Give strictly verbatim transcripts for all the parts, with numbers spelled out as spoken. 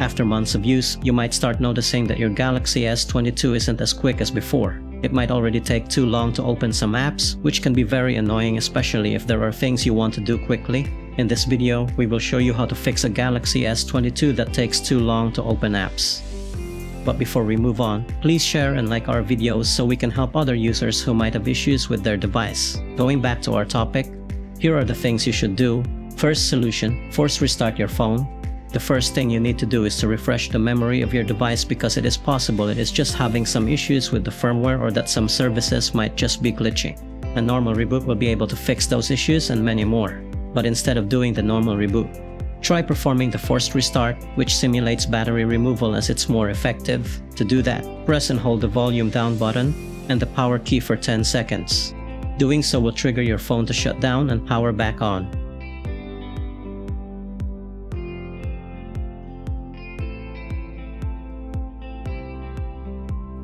After months of use, you might start noticing that your Galaxy S twenty-two isn't as quick as before. It might already take too long to open some apps, which can be very annoying, especially if there are things you want to do quickly. In this video, we will show you how to fix a Galaxy S twenty-two that takes too long to open apps. But before we move on, please share and like our videos so we can help other users who might have issues with their device. Going back to our topic, here are the things you should do. First solution, force restart your phone. The first thing you need to do is to refresh the memory of your device because it is possible it is just having some issues with the firmware or that some services might just be glitching. A normal reboot will be able to fix those issues and many more. But instead of doing the normal reboot, try performing the forced restart, which simulates battery removal as it's more effective. To do that, press and hold the volume down button and the power key for ten seconds. Doing so will trigger your phone to shut down and power back on.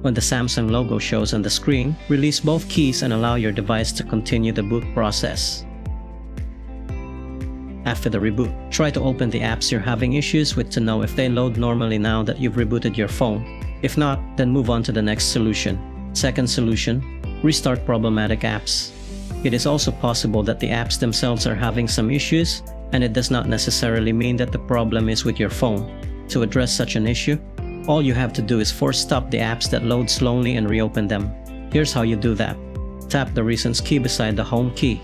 When the Samsung logo shows on the screen, release both keys and allow your device to continue the boot process. After the reboot, try to open the apps you're having issues with to know if they load normally now that you've rebooted your phone. If not, then move on to the next solution. Second solution, restart problematic apps. It is also possible that the apps themselves are having some issues, and it does not necessarily mean that the problem is with your phone. To address such an issue, all you have to do is force stop the apps that load slowly and reopen them. Here's how you do that. Tap the Recents key beside the Home key.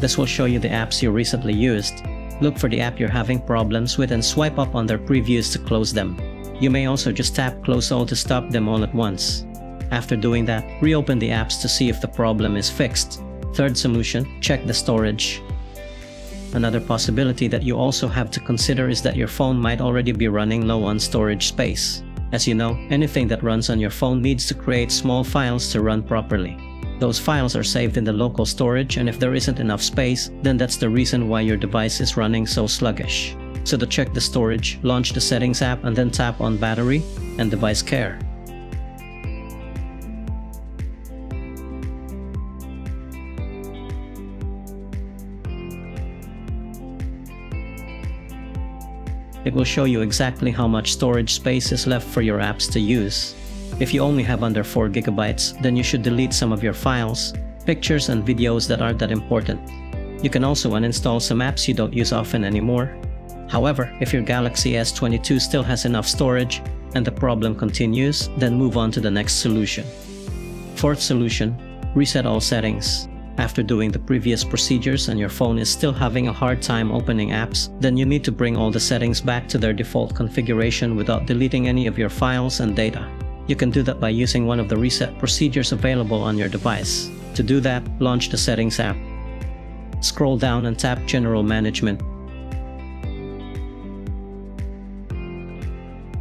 This will show you the apps you recently used. Look for the app you're having problems with and swipe up on their previews to close them. You may also just tap Close All to stop them all at once. After doing that, reopen the apps to see if the problem is fixed. Third solution, check the storage. Another possibility that you also have to consider is that your phone might already be running low on storage space. As you know, anything that runs on your phone needs to create small files to run properly. Those files are saved in the local storage, and if there isn't enough space, then that's the reason why your device is running so sluggish. So to check the storage, launch the Settings app and then tap on Battery and Device Care. It will show you exactly how much storage space is left for your apps to use. If you only have under four gigabytes, then you should delete some of your files, pictures and videos that aren't that important. You can also uninstall some apps you don't use often anymore. However, if your Galaxy S twenty-two still has enough storage and the problem continues, then move on to the next solution. Fourth solution, reset all settings. After doing the previous procedures and your phone is still having a hard time opening apps, then you need to bring all the settings back to their default configuration without deleting any of your files and data. You can do that by using one of the reset procedures available on your device. To do that, launch the Settings app. Scroll down and tap General Management.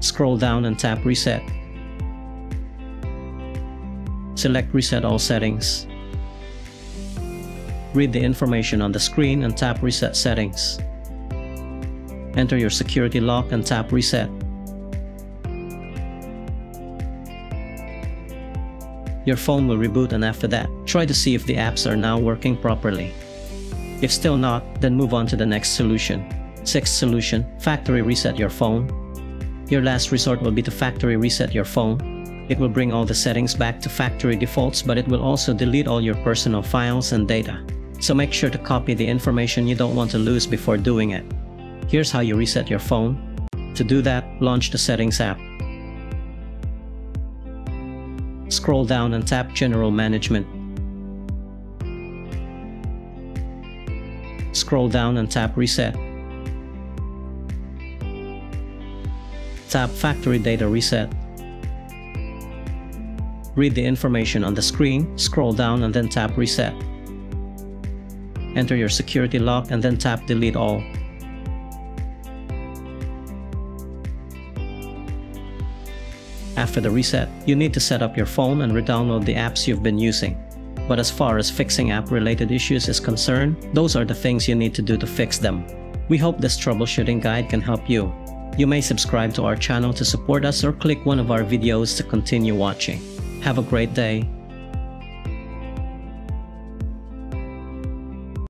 Scroll down and tap Reset. Select Reset All Settings. Read the information on the screen and tap Reset Settings. Enter your security lock and tap Reset. Your phone will reboot, and after that, try to see if the apps are now working properly. If still not, then move on to the next solution. Sixth solution, factory reset your phone. Your last resort will be to factory reset your phone. It will bring all the settings back to factory defaults, but it will also delete all your personal files and data. So make sure to copy the information you don't want to lose before doing it. Here's how you reset your phone. To do that, launch the Settings app. Scroll down and tap General Management. Scroll down and tap Reset. Tap Factory Data Reset. Read the information on the screen, scroll down and then tap Reset. Enter your security lock and then tap Delete All. After the reset, you need to set up your phone and re-download the apps you've been using. But as far as fixing app-related issues is concerned, those are the things you need to do to fix them. We hope this troubleshooting guide can help you. You may subscribe to our channel to support us or click one of our videos to continue watching. Have a great day!